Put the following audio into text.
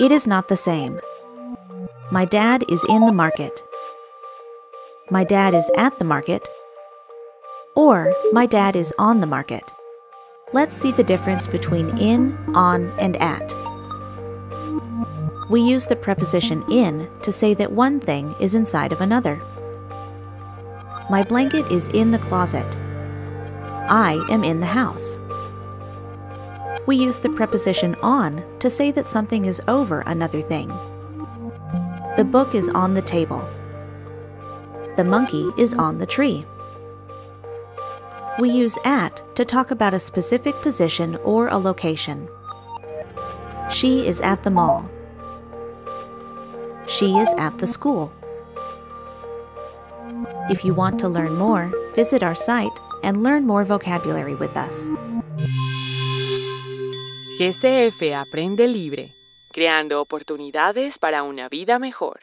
It is not the same. My dad is in the market. My dad is at the market. Or my dad is on the market. Let's see the difference between in, on, and at. We use the preposition in to say that one thing is inside of another. My blanket is in the closet. I am in the house. We use the preposition on to say that something is over another thing. The book is on the table. The monkey is on the tree. We use at to talk about a specific position or a location. She is at the mall. She is at the school. If you want to learn more, visit our site and learn more vocabulary with us. GCF Aprende Libre, creando oportunidades para una vida mejor.